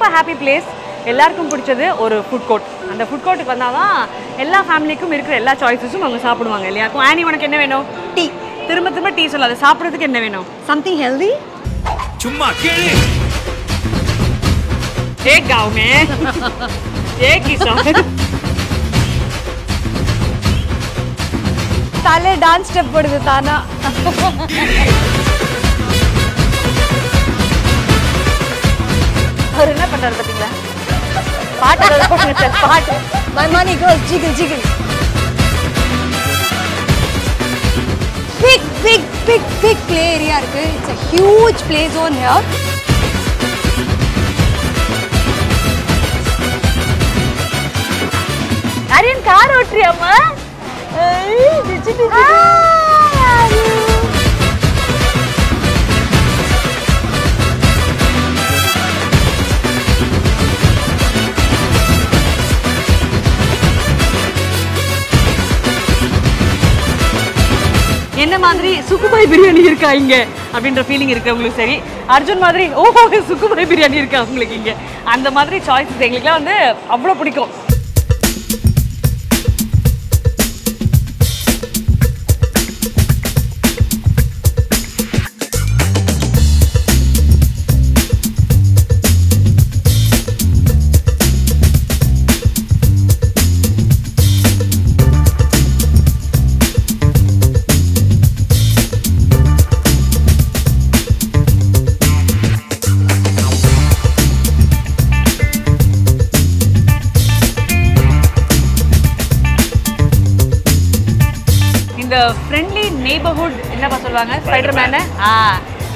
super happy place. Everyone has a food court. And the food court is all the family has choices. Annie, what do you want? Tea. What do you want to eat? Something healthy? Chumma, take down, man. Take this off. Tale dance step padudhu Tana. My money goes jiggle jiggle. Big play area. It's a huge play zone here. Aryan car otri amma. Enna Madhri Sukubai biryani irukka inge abindra feeling irukku ungalku seri Arjun Madhri oh Sukubai biryani irukka ungalku inge andha Madhri choices engalukku vandu avlo pidikum neighborhood enna pa solvanga Spider-Man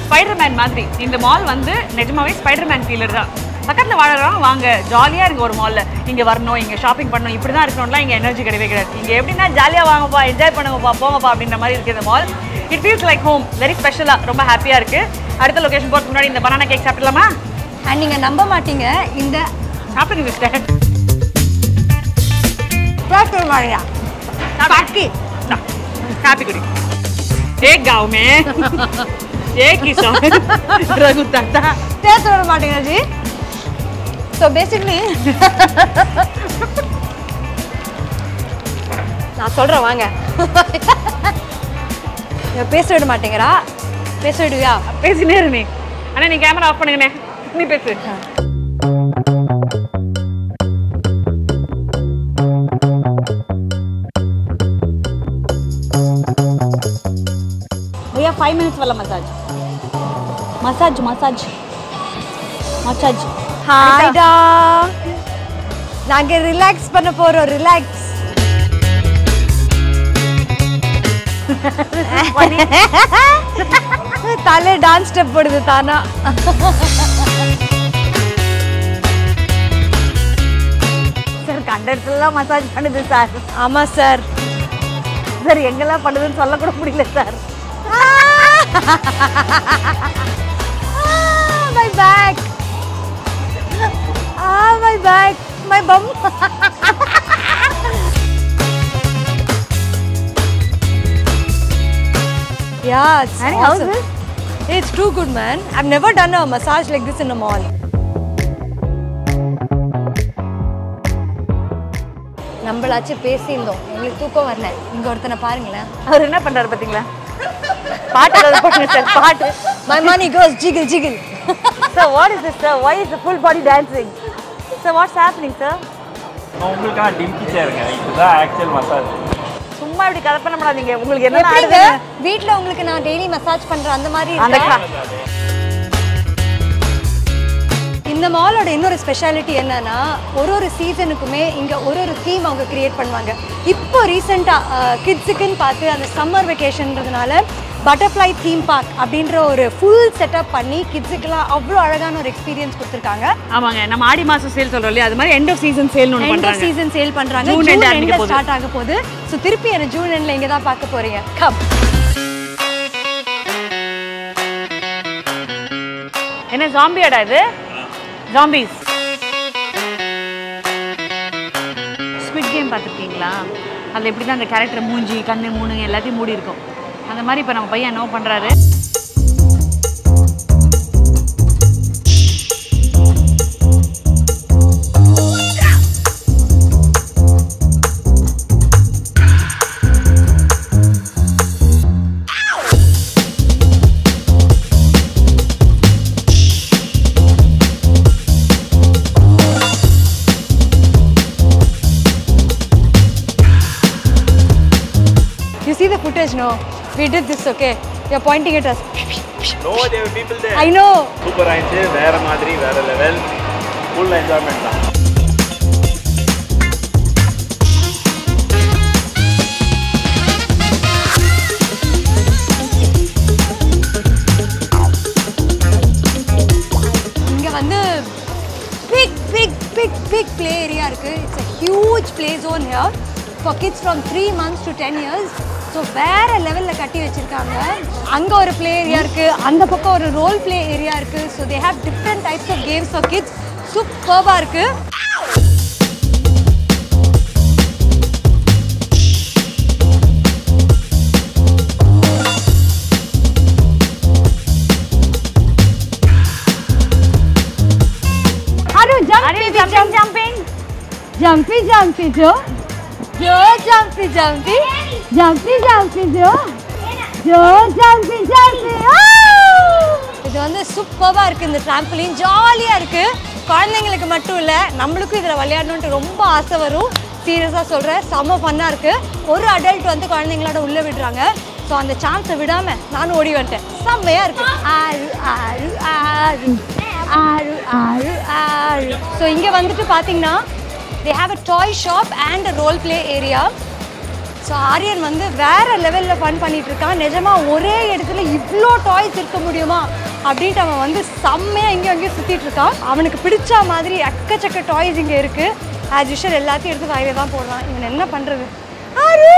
Spider-Man madri indha mall vandu nijamave Spider-Man feeler da pakkatla vaalaram vaanga jolly a irunga or mall la inga varano inga shopping pannom ipdi da irukonla inga energy kadave kadai inga epdina jolly a vaanga pa enjoy panunga pa ponga pa abindra mari irukku indha mall it feels like home very special ah romba happy a irukku adutha location poradhukku munadi indha banana cake saapidalama and ninga namba maatinga indha shopping list platform Maria party happy goodie. Take gaon mein. Take kisan. Ragu tata. That's all, Martina ji. So basically, na solra vaanga. You pesud maatingara. Pesud ya. Pesine irune. Ana nee camera off pannume. Nee pesu. We have 5 minutes wala massage. Massage. Hi da. Nange relax panna poro, relax. Tale dance step podudhu Tana. Sir kandathilla massage panudhu sir. Ama sir. Sir engala panudhu nu solla kuda mudiyala sir. Ah, my back. Ah, my back. My bum. Yeah, it's awesome. How's this? It's too good, man. I've never done a massage like this in a mall. Nammalachu pesindom. Engalukku thookam varala. Inga orthana paarungala. Avaru enna pandraru pathingala? My money goes jiggle jiggle. Sir, what is this, sir? Why is the full body dancing? Sir, what's happening, sir? It's the actual massage. I daily massage. In the mall, there is a speciality in one season, one theme create. Now, recent kids in summer vacation, butterfly theme park அப்படிங்கற ஒரு full setup பண்ணி கிட்ஸ்க்குலாம் அவ்ளோ அழகான ஒரு experience கொடுத்திருக்காங்க. ஆமாங்க நம்ம ஆடி மாசம் சேல் சொல்றோம் இல்லையா அது மாதிரி end of season sale னு ஒன்னு பண்றாங்க. End of season sale பண்றாங்க. ஜூன்ல ஸ்டார்ட் ஆக போகுது. சோ திருப்பி என்ன ஜூன் எண்ட்ல இங்க தான் பார்க்க போறீங்க. கம். என்ன ஜாம்பியாடா இது? ஜாம்பிஸ். ஸ்குவிட் கேம் பார்த்திருக்கீங்களா? அதுல எப்படி தான் அந்த கரெக்டர் மூஞ்சி, கண்ணு மூணு எல்லாத்தையும் மூடி இருக்கும். அந்த மாதிரி இப்ப நம்ம பையன் என்ன பண்றாரு see the footage, no? We did this, okay? You're pointing at us. No, there were people there. I know. Super Ainche, Vera Madhri, Vera level. Full enjoyment now. Big play area. It's a huge play zone here for kids from 3 months to 10 years. So, where level katti vechirukanga. Anga oru play area irukku, andha pakka oru role play area irukku. So, they have different types of games for kids. Superb ah irukku. Jumpy jumpy jo, jo jumpy jumpy, jumpy jumpy jo, jo jumpy jumpy. This is superb. This trampoline is jolly. குழந்தைகளுக்கு மட்டும் இல்ல நம்மளுக்கும் இதல விளையாடணும்னு ரொம்ப ஆசை வரும். சீரியஸா சொல்றேன், செம ஃபன்னா இருக்கு. ஒரு அடல்ட் வந்து குழந்தைகளோட உள்ள விடுறாங்க. சோ அந்த சான்ஸை விடாம நான் ஓடி வந்துட்டேன். செம்மையா இருக்கு. ஆறு ஆறு ஆறு ஆறு ஆறு ஆறு. சோ இங்க வந்துட்டு பாத்தீங்கன்னா they have a toy shop and a role play area. So Aryan vandu vera level la fun pannit irukan. Nijama ore edutla ivlo toys irukka mudiyuma appdita avan vandu sammeya inge ange suthit irukan. Avanukku pidicha maadhiri akkachakka toys inge irukku. As usual ellathiyum eduthu vaive dhaan podran. Ivan enna pandrathu Aru.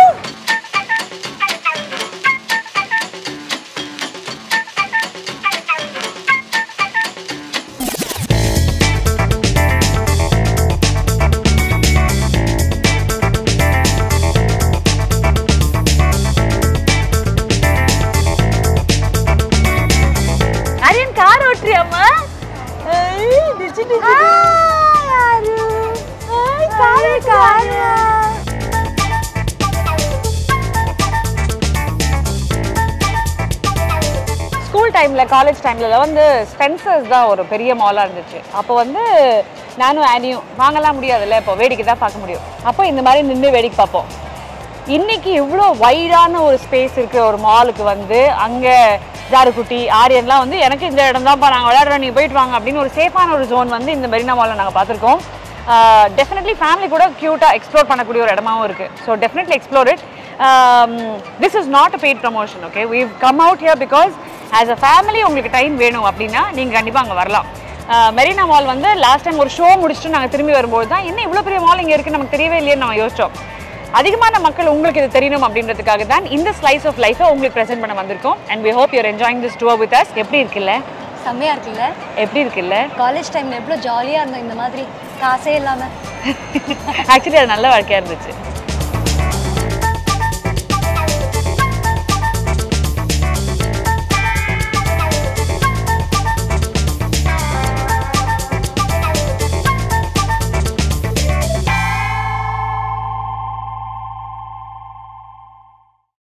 College time la vandu Spencer's da oru periya mall ah irundhuchu appo vandu nanu aniyum vaangala mudiyadilla appo vedikku da paaka mudiyum appo indha mari ninnu vedikku paapom inniki ivlo wide ana oru space irukku oru mall ku vandu anga jarukutti Aryan la vandu enakku indha idam da pa naanga veladra nee poitu vaanga appdinu oru safe ana oru zone vandu indha Marina Mall la naanga paathirkom. Definitely family kuda cute ah explore pannakudi oru idamavum irukku, so definitely explore it. This is not a paid promotion, okay? We've come out here because as a family உங்களுக்கு time வேணும் அப்படினா நீங்க கண்டிப்பா அங்க வரலாம். Marina mall வந்து last time ஒரு show முடிச்சிட்டு நாங்க திரும்பி வரும்போது தான் என்ன இவ்ளோ பெரிய மால் இங்க இருக்கு நமக்கு தெரியவே இல்லையே நான் யோசிச்சோம். அதிகமான மக்கள் உங்களுக்கு இது தெரியணும் அப்படின்றதுக்காக தான் இந்த ஸ்லைஸ் ஆஃப் லைஃப் உங்களுக்கு பிரசன்ட் பண்ண வந்திருக்கோம். And we hope you're enjoying this tour with us. எப்படி இருக்குல்ல? செமையா இருக்குல்ல? எப்படி இருக்குல்ல? காலேஜ் டைம்ல எவ்ளோ ஜாலியா இருந்தோம் இந்த மாதிரி காசே இல்லாம. ஆக்சுவலி அது நல்ல வாழ்க்கையா இருந்துச்சு.